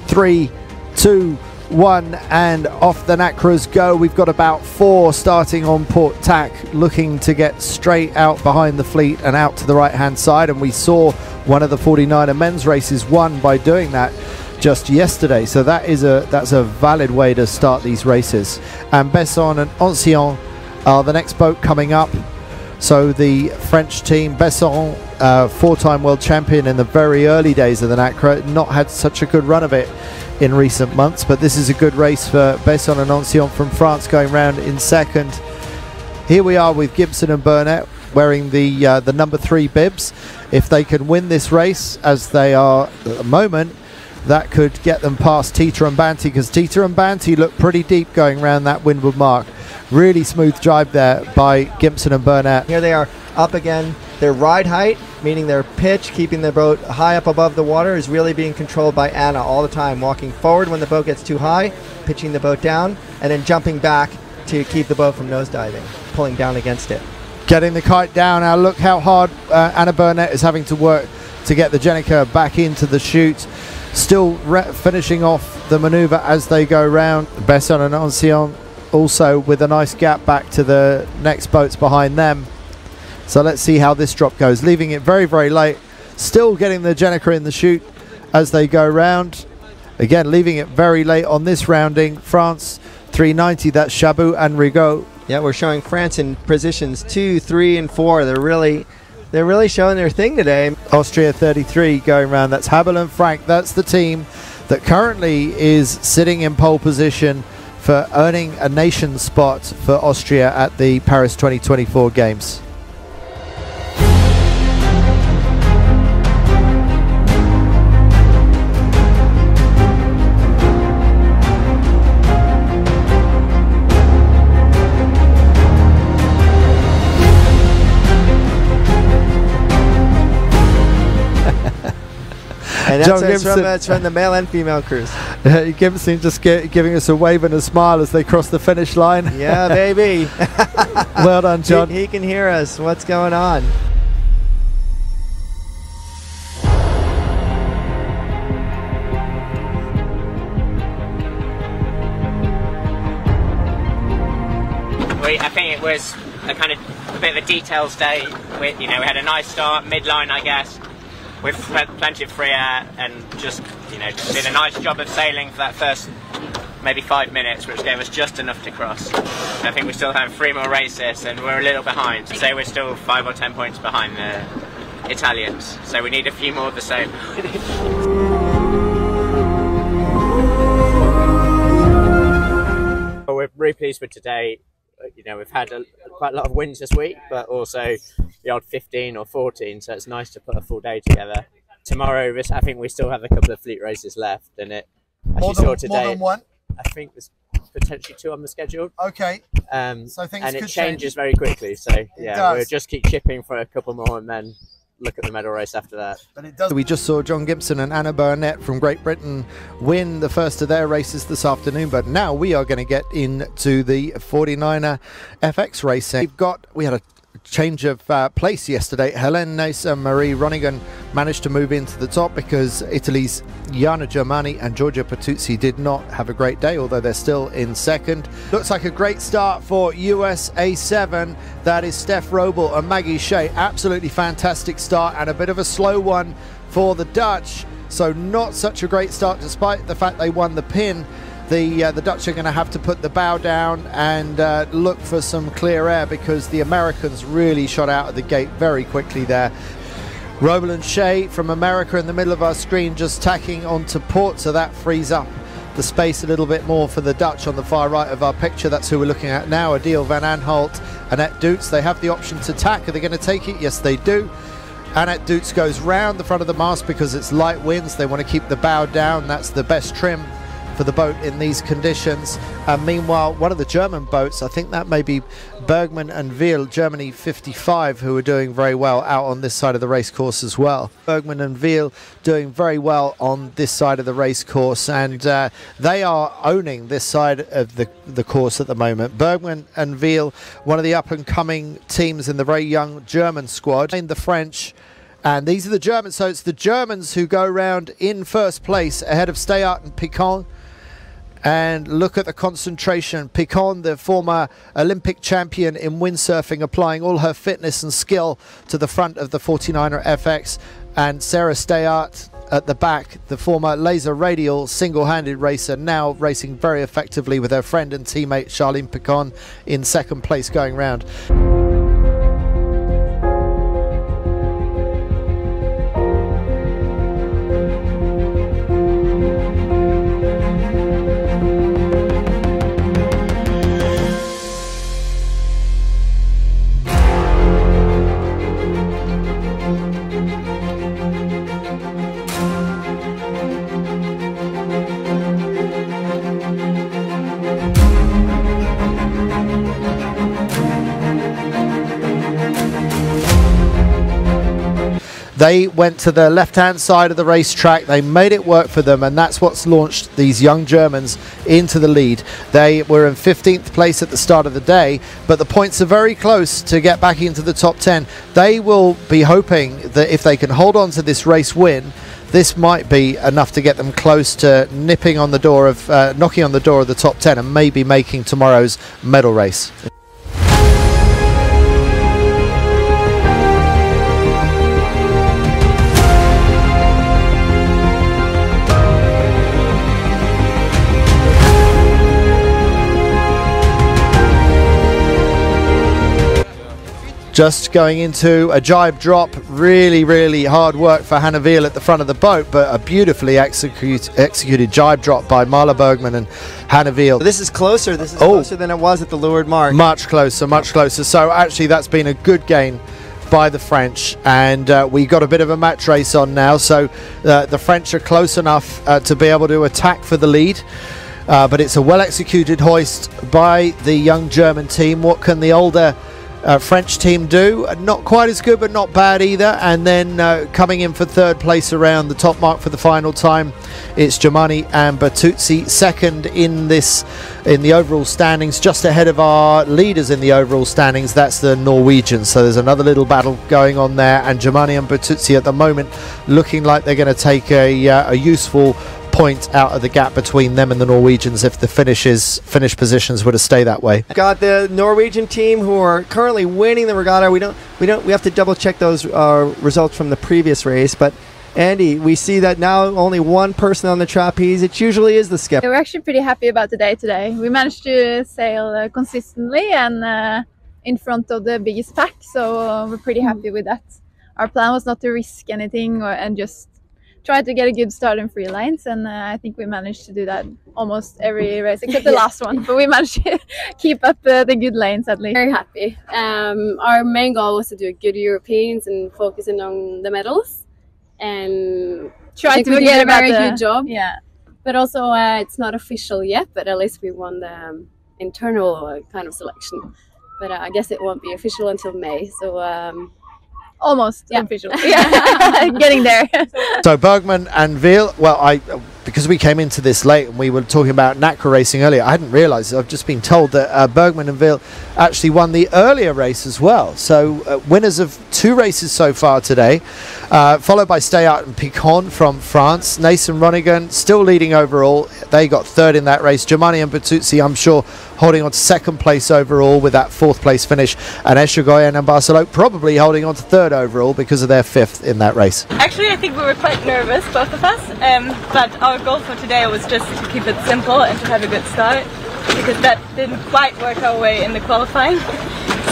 three, two, one, and off the NACRAs go. We've got about four starting on Port Tack, looking to get straight out behind the fleet and out to the right hand side, and we saw one of the forty-niner men's races won by doing that just yesterday, so that is a that's a valid way to start these races. And Besson and Ancien are the next boat coming up. So the French team, Besson, uh, four-time world champion in the very early days of the NACRA, not had such a good run of it in recent months, but this is a good race for Besson and Ancien from France, going round in second. Here we are with Gibson and Burnett wearing the uh, the number three bibs. If they can win this race, as they are at the moment, that could get them past Tita and Banti, because Tita and Banti look pretty deep going round that windward mark. Really smooth drive there by Gibson and Burnett. Here they are up again. Their ride height, meaning their pitch, keeping their boat high up above the water, is really being controlled by Anna all the time, walking forward when the boat gets too high, pitching the boat down, and then jumping back to keep the boat from nosediving, pulling down against it. Getting the kite down. Now look how hard uh, Anna Burnett is having to work to get the Jenica back into the chute. Still re finishing off the maneuver as they go round. Besson and Ancien also with a nice gap back to the next boats behind them. So let's see how this drop goes. Leaving it very, very late. Still getting the Jenica in the chute as they go round. Again, leaving it very late on this rounding. France three ninety, that's Chabot and Rigaud. Yeah, we're showing France in positions two, three, and four. They're really, they're really showing their thing today. Austria thirty-three going round. That's Havel and Frank. That's the team that currently is sitting in pole position for earning a nation spot for Austria at the Paris twenty twenty-four Games. And that's, John Gibson. From, that's from the male and female crews. Gibson just gi giving us a wave and a smile as they cross the finish line. Yeah, baby. Well done, John. He, he can hear us. What's going on? We, I think it was a kind of a bit of a details day. We, you know, we had a nice start, midline, I guess. We've had plenty of free air and just, you know, did a nice job of sailing for that first maybe five minutes, which gave us just enough to cross. I think we still have three more races and we're a little behind. So we're still five or ten points behind the Italians. So we need a few more of the same. Well, we're really pleased with today. You know, we've had a, quite a lot of wins this week, but also the odd fifteen or fourteen, so it's nice to put a full day together. Tomorrow, I think we still have a couple of fleet races left, and it, as more you than, saw today, more than one. I think there's potentially two on the schedule. Okay. Um, so things and it changes change. very quickly, so yeah, we'll just keep chipping for a couple more and then look at the medal race after that. But it does. We just saw John Gibson and Anna Burnett from Great Britain win the first of their races this afternoon, but now we are going to get into the forty-niner F X racing. We've got, we had a change of uh, place yesterday. Hélène Nace and Marie Ronigan managed to move into the top because Italy's Jana Germani and Giorgio Pertuzzi did not have a great day, although they're still in second. Looks like a great start for U S A seven. That is Steph Roble and Maggie Shea. Absolutely fantastic start, and a bit of a slow one for the Dutch. So not such a great start, despite the fact they won the pin. The, uh, the Dutch are going to have to put the bow down and uh, look for some clear air, because the Americans really shot out of the gate very quickly there. Roland Shea from America in the middle of our screen, just tacking onto port, so that frees up the space a little bit more for the Dutch on the far right of our picture. That's who we're looking at now, Adil van Aanholt, Annette Duetz. They have the option to tack. Are they going to take it? Yes, they do. Annette Duetz goes round the front of the mast because it's light winds. They want to keep the bow down. That's the best trim for the boat in these conditions. And meanwhile, one of the German boats, I think that may be Bergmann and Wiel, Germany fifty-five, who are doing very well out on this side of the race course as well. Bergmann and Wiel doing very well on this side of the race course, and uh, they are owning this side of the, the course at the moment. Bergmann and Wiel, one of the up-and-coming teams in the very young German squad, and the French. And these are the Germans, so it's the Germans who go round in first place ahead of Steyart and Picon. And look at the concentration. Picon, the former Olympic champion in windsurfing, applying all her fitness and skill to the front of the forty-niner F X. And Sarah Steyart at the back, the former Laser Radial single-handed racer, now racing very effectively with her friend and teammate Charlene Picon in second place going round. They went to the left-hand side of the racetrack. They made it work for them, and that's what's launched these young Germans into the lead. They were in fifteenth place at the start of the day, but the points are very close to get back into the top ten. They will be hoping that if they can hold on to this race win, this might be enough to get them close to nipping on the door of, uh, knocking on the door of the top ten and maybe making tomorrow's medal race. Just going into a jibe drop, really, really hard work for Hanna Wille at the front of the boat, but a beautifully execute, executed jibe drop by Marla Bergmann and Hanna Wille. This is closer, this is oh. closer than it was at the leeward mark. Much closer, much closer. So actually that's been a good gain by the French, and uh, we got a bit of a match race on now, so uh, the French are close enough uh, to be able to attack for the lead. Uh, but it's a well-executed hoist by the young German team. What can the older Uh, French team do? Not quite as good, but not bad either. And then uh, coming in for third place around the top mark for the final time, it's Germani and Bertuzzi, second in this in the overall standings, just ahead of our leaders in the overall standings. That's the Norwegians. So there's another little battle going on there, and Germani and Bertuzzi at the moment looking like they're going to take a, uh, a useful point out of the gap between them and the Norwegians if the finishes finish positions were to stay that way. Got the Norwegian team who are currently winning the regatta. We don't we don't we have to double check those uh, results from the previous race, but Andy, we see that now only one person on the trapeze. It usually is the skipper. We're actually pretty happy about the day today. We managed to sail uh, consistently and uh, in front of the biggest pack, so uh, we're pretty happy with that. Our plan was not to risk anything or, and just tried to get a good start in free lines, and uh, I think we managed to do that almost every race except the last one, but we managed to keep up uh, the good lanes at least. Very happy. Um, our main goal was to do good Europeans and focusing on the medals, and try to get a very the, good job. Yeah, but also uh, it's not official yet, but at least we won the um, internal uh, kind of selection. But uh, I guess it won't be official until May, so. Um, Almost yeah. official. Yeah, getting there. So Bergmann and Wiel, well, I because we came into this late and we were talking about NACRA racing earlier, I hadn't realised, I've just been told that uh, Bergmann and Wiel actually won the earlier race as well. So uh, winners of two races so far today. Uh, followed by Steyart and Picon from France. Nason Ronigan still leading overall. They got third in that race. Germani and Pertuzzi, I'm sure, holding on to second place overall with that fourth place finish. And Echegoyen and Barcelot probably holding on to third overall because of their fifth in that race. Actually, I think we were quite nervous, both of us. Um, but our goal for today was just to keep it simple and to have a good start, because that didn't quite work our way in the qualifying.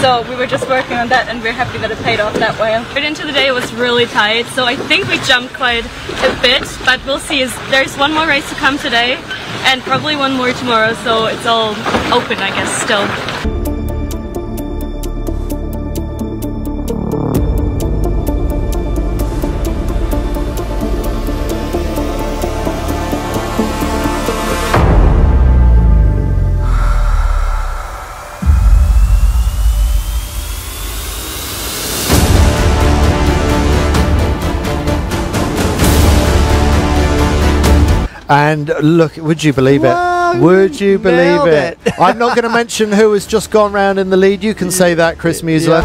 So we were just working on that, and we're happy that it paid off that way. Right into the day was really tight, so I think we jumped quite a bit, but we'll see. There's one more race to come today, and probably one more tomorrow, so it's all open, I guess, still. And look, would you believe Whoa, it? Would you believe it? it? I'm not going to mention who has just gone round in the lead. You can say that, Chris Muesler.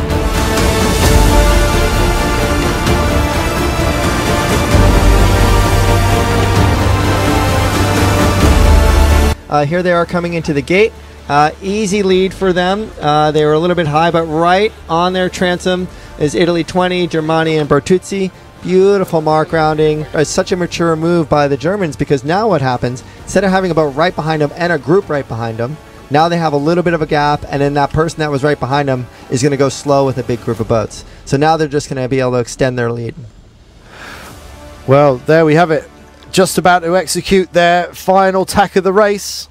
Yeah. Uh, here they are coming into the gate. Uh, easy lead for them. Uh, they were a little bit high, but right on their transom is Italy twenty, Germani and Bertuzzi. Beautiful mark rounding. It's such a mature move by the Germans, because now what happens, instead of having a boat right behind them and a group right behind them, now they have a little bit of a gap, and then that person that was right behind them is going to go slow with a big group of boats. So now they're just going to be able to extend their lead. Well, there we have it. Just about to execute their final tack of the race.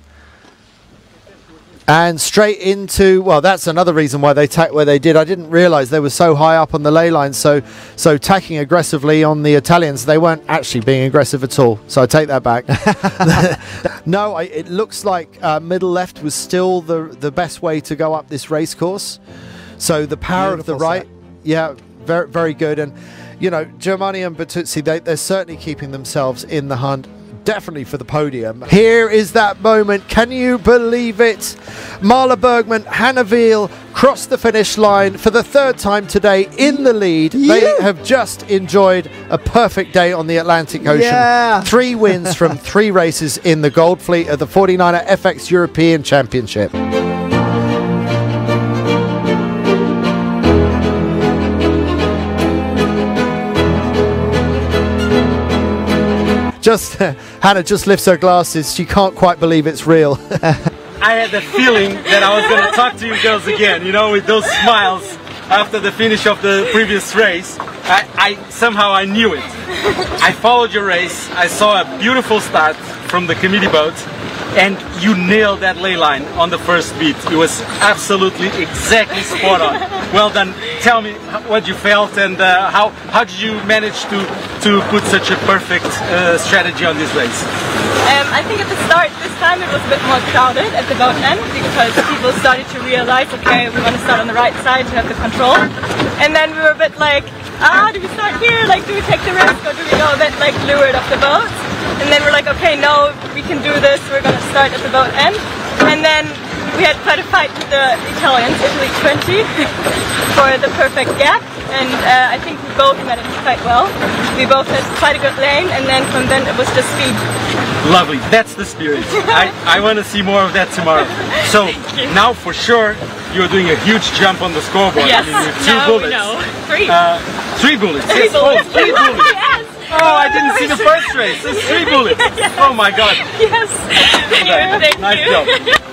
And straight into, well, that's another reason why they tacked where they did. I didn't realise they were so high up on the ley line, so so tacking aggressively on the Italians. They weren't actually being aggressive at all, so I take that back. No, I, it looks like uh, middle left was still the, the best way to go up this race course. So the power Beautiful of the right, set. yeah, very, very good. And, you know, Germani and Bertuzzi, they, they're certainly keeping themselves in the hunt. Definitely for the podium. Here is that moment. Can you believe it? Marla Bergman, Hanna Wille crossed the finish line for the third time today in the lead. Yeah. They have just enjoyed a perfect day on the Atlantic Ocean. Yeah. Three wins from three races in the Gold Fleet of the forty-niner F X European Championship. Just Hanna just lifts her glasses. She can't quite believe it's real. I had the feeling that I was going to talk to you girls again, you know, with those smiles after the finish of the previous race. I, I somehow I knew it. I followed your race. I saw a beautiful start from the committee boat, and you nailed that ley line on the first beat. It was absolutely exactly spot on. Well done. Tell me what you felt, and uh, how how did you manage to to put such a perfect uh, strategy on this race? Um, I think at the start this time it was a bit more crowded at the boat end, because people started to realize, okay, we want to start on the right side to have the control, and then we were a bit like, ah, do we start here? Like, do we take the risk, or do we go a bit like lured off the boat? And then we're like, okay, no, we can do this, we're going to start at the boat end. And then we had quite a fight with the Italians, Italy twenty, for the perfect gap. And uh, I think we both managed it quite well. We both had quite a good lane, and then from then it was just speed. Lovely, that's the spirit. I, I want to see more of that tomorrow. So now for sure you're doing a huge jump on the scoreboard. Yes, I mean, two no, bullets. No. Three. Uh, three bullets. Three yes. bullets. Oh, three bullets. Yes. Oh, I didn't see the first race. There's three bullets. Yes. Oh my God. Yes. Thank you. Thank nice you. Job.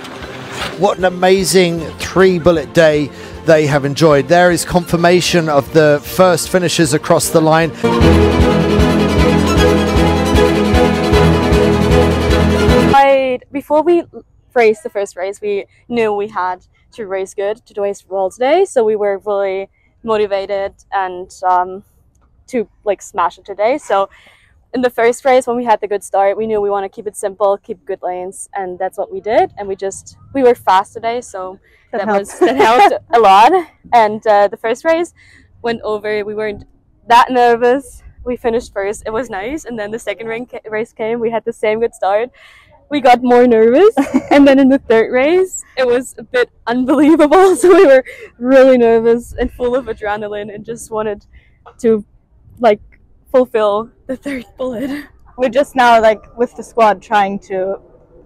What an amazing three-bullet day they have enjoyed. There is confirmation of the first finishers across the line. I, before we raced the first race, we knew we had to race good to race well today, so we were really motivated and um, to like smash it today. So in the first race, when we had the good start, we knew we want to keep it simple, keep good lanes, and that's what we did. And we just, we were fast today, so that, that, was, that helped a lot. And uh, the first race went over, we weren't that nervous. We finished first, it was nice. And then the second race came, we had the same good start. We got more nervous. And then in the third race, it was a bit unbelievable. So we were really nervous and full of adrenaline and just wanted to, like, fulfill the third bullet. We're just now, like, with the squad trying to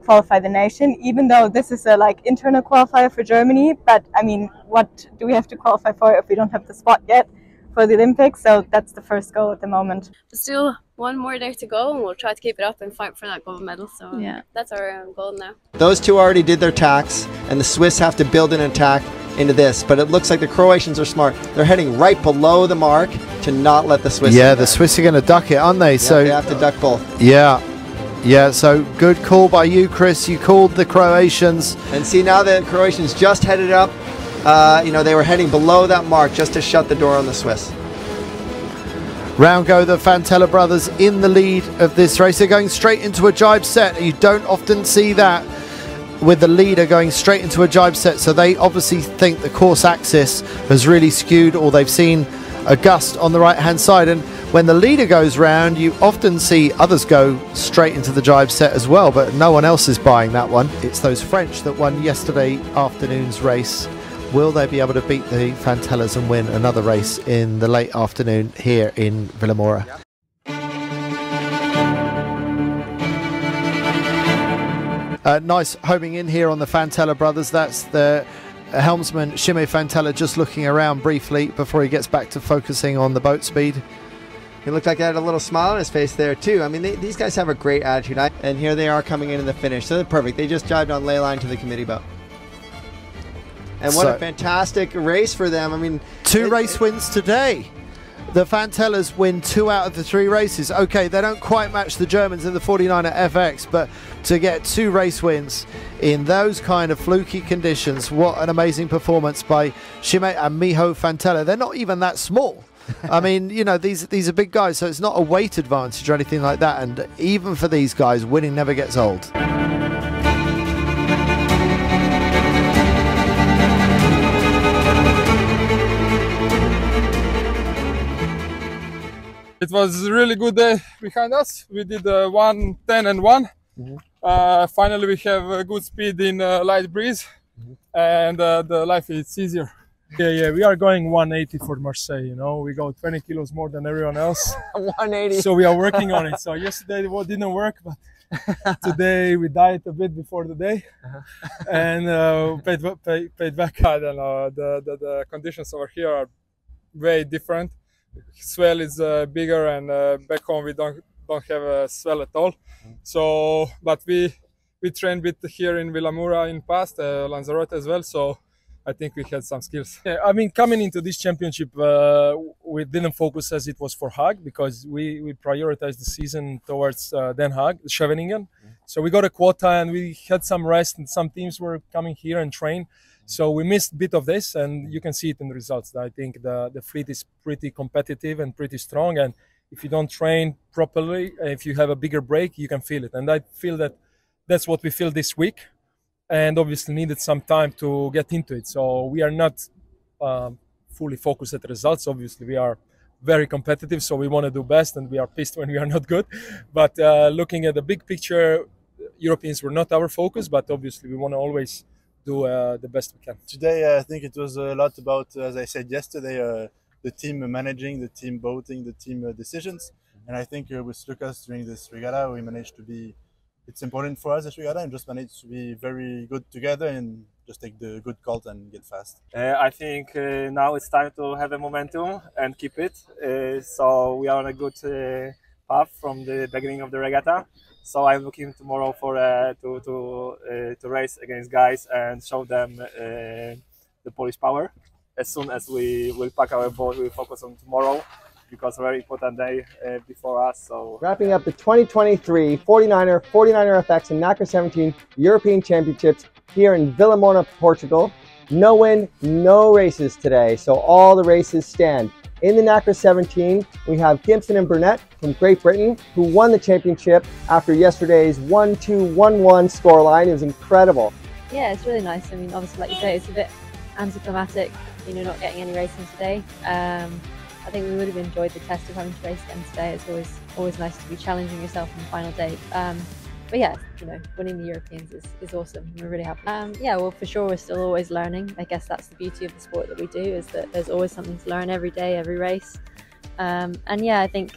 qualify the nation, even though this is a like internal qualifier for Germany, but I mean, what do we have to qualify for if we don't have the spot yet for the Olympics? So that's the first goal at the moment. Still one more day to go, and we'll try to keep it up and fight for that gold medal. So yeah, that's our um, goal now. Those two already did their tacks, and the Swiss have to build an attack into this, but it looks like the Croatians are smart. They're heading right below the mark to not let the Swiss. Yeah, the Swiss are going to duck it, aren't they? Yeah, so they have to duck both. Yeah. Yeah, so good call by you, Chris. You called the Croatians. And see, now the Croatians just headed up. Uh, you know, they were heading below that mark just to shut the door on the Swiss. Round go the Fantella brothers in the lead of this race. They're going straight into a jibe set. You don't often see that with the leader going straight into a jibe set. So they obviously think the course axis has really skewed, or they've seen a gust on the right-hand side. And when the leader goes round, you often see others go straight into the jibe set as well, but no one else is buying that one. It's those French that won yesterday afternoon's race. Will they be able to beat the Fantellas and win another race in the late afternoon here in Vilamoura? Yeah. Uh, nice homing in here on the Fantella brothers. That's the helmsman Shime Fantella just looking around briefly before he gets back to focusing on the boat speed. He looked like he had a little smile on his face there too. I mean, they, these guys have a great attitude, I, and here they are coming into the finish. So they're perfect. They just jibed on ley line to the committee boat. And what so, a fantastic race for them. I mean, two it, race it, wins today. The Fantellas win two out of the three races. Okay, they don't quite match the Germans in the forty-niner F X, but to get two race wins in those kind of fluky conditions, what an amazing performance by Shime and Miho Fantella. They're not even that small. I mean, you know, these these are big guys, so it's not a weight advantage or anything like that. And even for these guys, winning never gets old. It was a really good day behind us. We did uh, one ten and one. Mm-hmm. Uh, finally, we have a good speed in uh, light breeze, mm-hmm. and uh, the life is easier. Yeah, yeah, we are going one eighty for Marseille. You know, we go twenty kilos more than everyone else. one eighty. So we are working on it. So yesterday what didn't work, but today we died a bit before the day, uh-huh. and uh, paid, pay, paid back. I don't know. The, the the conditions over here are way different. Swell is uh, bigger, and uh, back home we don't don't have a swell at all. So, but we we trained with here in Vilamoura in past, uh, Lanzarote as well. So I think we had some skills. Yeah, I mean, coming into this championship, uh, we didn't focus as it was for Haag, because we we prioritized the season towards uh, Den Haag, Scheveningen. Mm-hmm. So we got a quota and we had some rest, and some teams were coming here and train. So we missed a bit of this, and you can see it in the results. I think the, the fleet is pretty competitive and pretty strong. And if you don't train properly, if you have a bigger break, you can feel it. And I feel that that's what we feel this week, and obviously needed some time to get into it. So we are not um, fully focused at the results. Obviously, we are very competitive, so we want to do best, and we are pissed when we are not good. But uh, looking at the big picture, Europeans were not our focus, but obviously we want to always do uh, the best we can. Today, I think it was a lot about, as I said yesterday, uh, the team managing, the team voting, the team uh, decisions. And I think uh, with Lucas during this regatta, we managed to be, it's important for us as regatta, and just managed to be very good together and just take the good calls and get fast. Uh, I think uh, now it's time to have a momentum and keep it. Uh, so we are on a good uh, path from the beginning of the regatta. So I'm looking tomorrow for uh, to to uh, to race against guys and show them uh, the Polish power. As soon as we will pack our boat, we will focus on tomorrow, because a very important day uh, before us. So wrapping up the twenty twenty-three forty-niner, forty-niner F X, and NACRA seventeen European Championships here in Vilamoura, Portugal. No win, no races today. So all the races stand. In the NACRA seventeen, we have Gibson and Burnett from Great Britain, who won the championship after yesterday's one two, one one scoreline. It was incredible. Yeah, it's really nice. I mean, obviously, like you say, it's a bit anticlimactic, you know, not getting any racing today. Um, I think we would have enjoyed the test of having to race again today. It's always always nice to be challenging yourself on the final day. Um, but yeah, you know, winning the Europeans is, is awesome. We're really happy. Um, yeah, well, for sure, we're still always learning. I guess that's the beauty of the sport that we do, is that there's always something to learn every day, every race. Um, and yeah, I think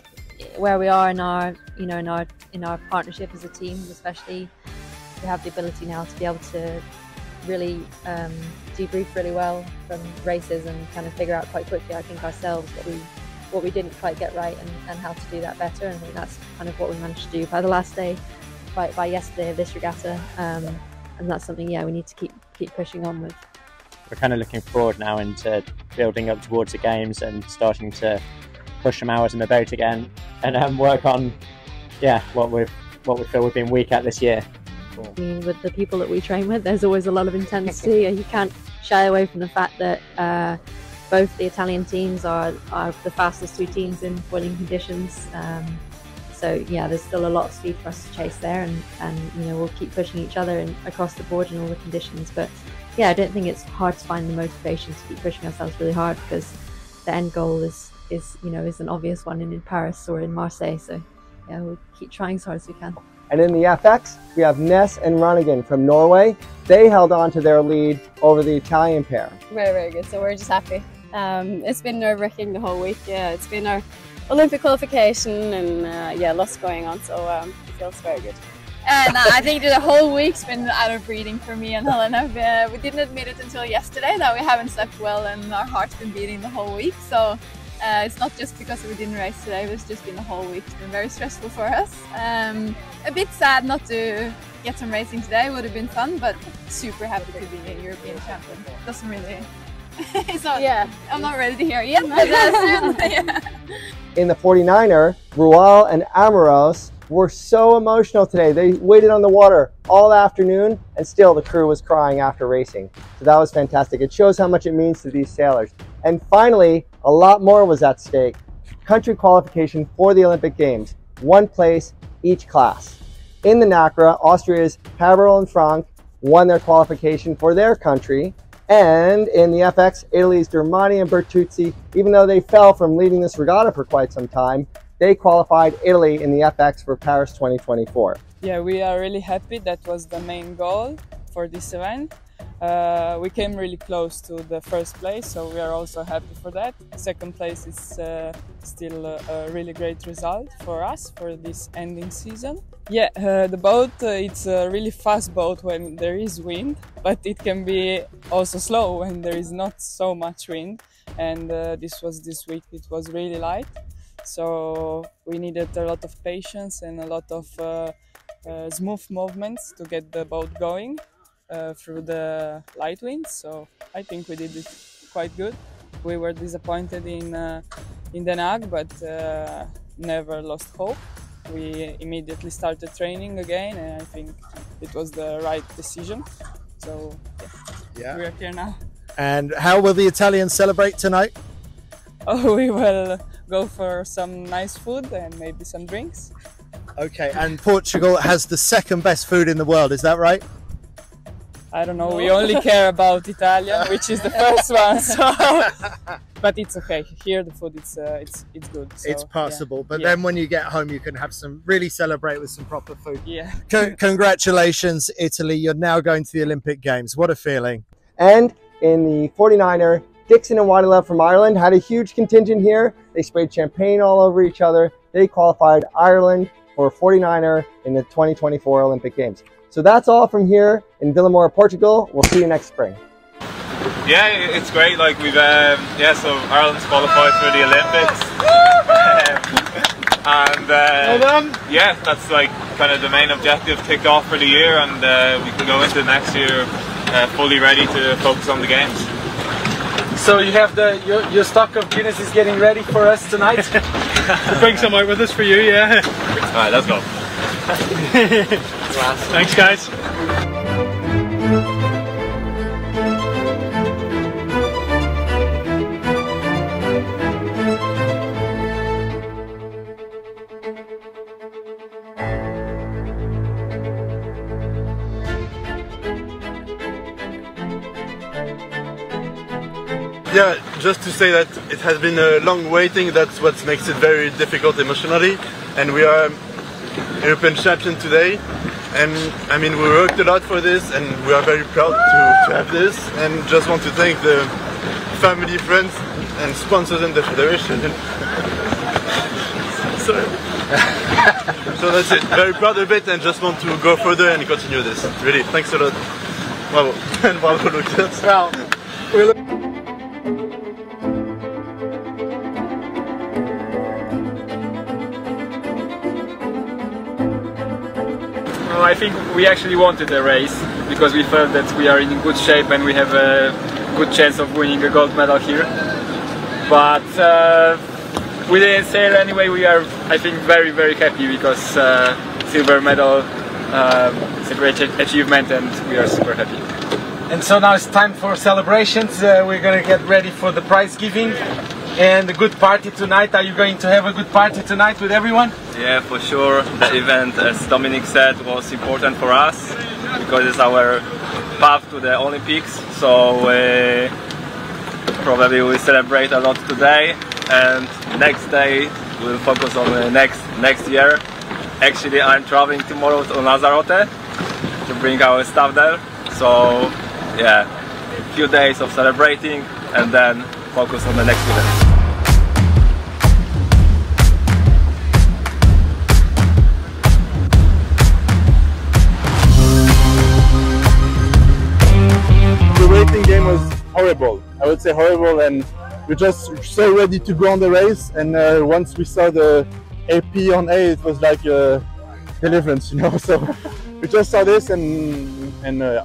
where we are in our, you know, in our in our partnership as a team, especially, we have the ability now to be able to really um, debrief really well from races and kind of figure out quite quickly, I think, ourselves what we what we didn't quite get right and, and how to do that better. And I think that's kind of what we managed to do by the last day, by, by yesterday of this regatta. Um, and that's something, yeah, we need to keep keep pushing on with. We're kind of looking forward now into building up towards the games and starting to push some hours in the boat again and um, work on, yeah, what we've what we feel we've been weak at this year. Cool. I mean, with the people that we train with, there's always a lot of intensity. You can't shy away from the fact that uh, both the Italian teams are, are the fastest two teams in boiling conditions. Um, so yeah, there's still a lot of speed for us to chase there, and, and you know, we'll keep pushing each other and across the board in all the conditions. But yeah, I don't think it's hard to find the motivation to keep pushing ourselves really hard, because the end goal is, is you know, is an obvious one in, in Paris or in Marseille. So yeah, we'll keep trying as hard as we can. And in the F X, we have Ness and Ronigan from Norway. They held on to their lead over the Italian pair. Very, very good. So we're just happy. Um, it's been nerve-wracking the whole week. Yeah, it's been our Olympic qualification, and uh, yeah, lots going on. So um, it feels very good. And I think the whole week's been out of breathing for me and Helena. We, uh, we didn't admit it until yesterday that we haven't slept well, and our heart's been beating the whole week. So. Uh, it's not just because we didn't race today, it's just been the whole week. It's been very stressful for us. Um, a bit sad not to get some racing today, it would have been fun, but super happy to be a European champion. Doesn't really... it's not, yeah. I'm not ready to hear it yet, but uh, soon. Yeah. In the forty-niner, Rual and Amoros were so emotional today. They waited on the water all afternoon, and still the crew was crying after racing. So that was fantastic. It shows how much it means to these sailors. And finally, a lot more was at stake. Country qualification for the Olympic Games. One place, each class. In the NACRA, Austria's Pavel and Frank won their qualification for their country. And in the F X, Italy's Germani and Pertuzzi, even though they fell from leading this regatta for quite some time, they qualified Italy in the F X for Paris twenty twenty-four. Yeah, we are really happy. That was the main goal for this event. Uh, we came really close to the first place, so we are also happy for that. Second place is uh, still a, a really great result for us for this ending season. Yeah, uh, the boat, uh, it's a really fast boat when there is wind, but it can be also slow when there is not so much wind. And uh, this was this week, it was really light. So we needed a lot of patience and a lot of uh, uh, smooth movements to get the boat going uh, through the light winds. So I think we did it quite good. We were disappointed in, uh, in Den Haag, but uh, never lost hope. We immediately started training again, and I think it was the right decision. So yeah, yeah. We are here now. And how will the Italians celebrate tonight? Oh, we will go for some nice food and maybe some drinks. Okay, and Portugal has the second best food in the world, is that right? I don't know, no. We only care about Italian, which is the first one, so... But it's okay, here the food, it's, uh, it's, it's good. So, it's passable, yeah. But yeah. Then when you get home you can have some, really celebrate with some proper food. Yeah. C congratulations Italy, you're now going to the Olympic Games, what a feeling. And in the forty-niner, Dixon and Wadilove from Ireland had a huge contingent here. They sprayed champagne all over each other. They qualified Ireland for a forty-niner in the twenty twenty-four Olympic Games. So that's all from here in Vilamoura, Portugal. We'll see you next spring. Yeah, it's great. Like we've, um, yeah, so Ireland's qualified for the Olympics. and uh, well done. Yeah, that's like kind of the main objective ticked off for the year, and uh, we can go into next year uh, fully ready to focus on the games. So you have the your, your stock of Guinness is getting ready for us tonight. We'll bring some out with us for you, yeah. All right, let's go. Thanks, guys. Yeah, just to say that it has been a long waiting, that's what makes it very difficult emotionally, and we are European champion today, and I mean we worked a lot for this and we are very proud to, to have this, and just want to thank the family, friends and sponsors in the federation. Sorry. So that's it. Very proud of it and just want to go further and continue this. Really, thanks a lot. Bravo. And bravo, Lucas. Well, we look well, I think we actually wanted a race because we felt that we are in good shape and we have a good chance of winning a gold medal here. But uh, we didn't sail anyway. We are, I think, very, very happy because uh, silver medal uh, is a great achievement and we are super happy. And so now it's time for celebrations. Uh, we're going to get ready for the prize giving and a good party tonight. Are you going to have a good party tonight with everyone? Yeah, for sure. The event, as Dominik said, was important for us because it's our path to the Olympics. So uh, probably we celebrate a lot today. And next day we'll focus on the next next year. Actually, I'm traveling tomorrow to Lanzarote to bring our stuff there. So yeah, a few days of celebrating and then focus on the next event. The waiting game was horrible. I would say horrible, and we're just so ready to go on the race, and uh, once we saw the A P on A, it was like a deliverance, you know. So we just saw this, and, and uh, yeah.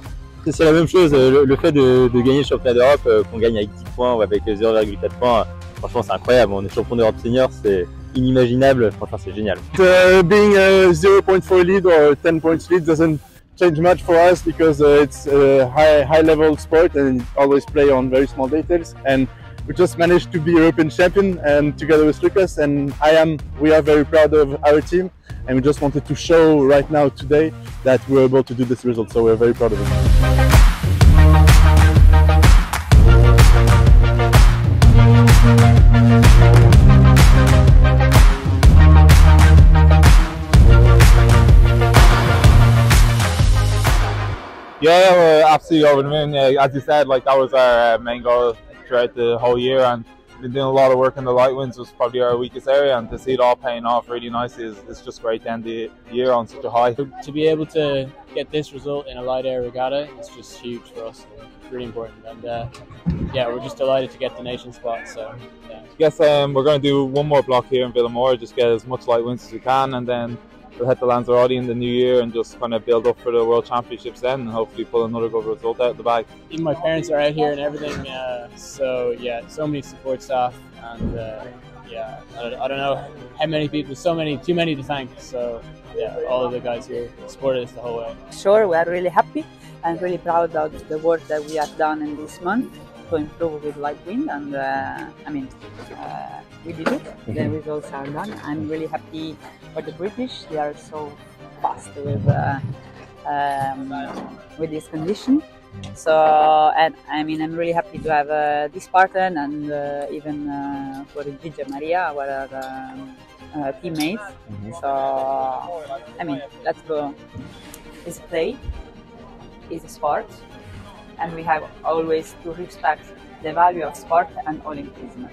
C'est la même chose, le, le fait de, de gagner le championnat d'Europe, euh, qu'on gagne avec dix points ou avec zéro virgule quatre points, franchement c'est incroyable. On est champion d'Europe senior, c'est inimaginable, franchement c'est génial. Uh, being a zero point four lead or ten points lead doesn't change much for us because uh, it's a high, high level sport and always play on very small details. And we just managed to be European champion, and together with Lucas and I am, we are very proud of our team, and we just wanted to show right now today that we're able to do this result, so we're very proud of it. Yeah, uh, absolutely. I mean, uh, as you said, like that was our uh, main goal throughout the whole year, and been doing a lot of work in the light winds, was probably our weakest area, and to see it all paying off really nicely is, is just great to end the year on such a high. To be able to get this result in a light air regatta is just huge for us, really important, and uh, yeah, we're just delighted to get the nation spot. So yeah. I guess um, we're going to do one more block here in Vilamoura, just get as much light winds as we can, and then we'll head to Lanzarote in the new year and just kind of build up for the World Championships then, and hopefully pull another good result out of the bag. Even my parents are out here and everything, uh, so yeah, so many support staff, and uh, yeah, I don't, I don't know how many people, so many, too many to thank, so yeah, all of the guys here supported us the whole way. Sure, we are really happy and really proud of the work that we have done in this month to improve with light wind, and uh, I mean, uh, we did it, the results are done. I'm really happy for the British, they are so fast with uh, um, with this condition. So, and I mean, I'm really happy to have uh, this partner, and uh, even uh, for Giorgio Maria, our uh, uh, teammates. Mm-hmm. So, I mean, let's go. It's play, it's a sport, and we have always to respect the value of sport and Olympism.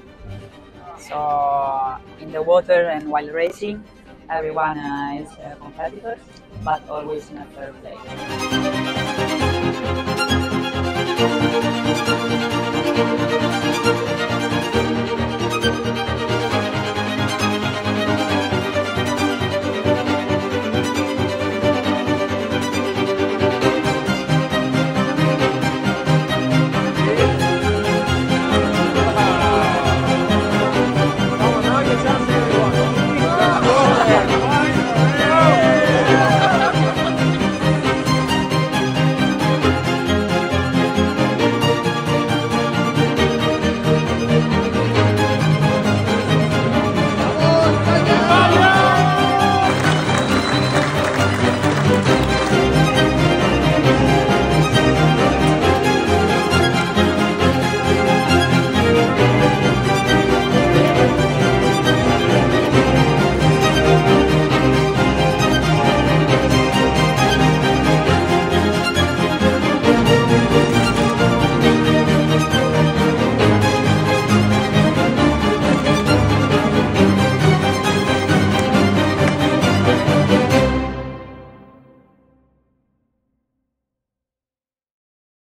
So, in the water and while racing, everyone uh, is a competitor, but always in a fair play.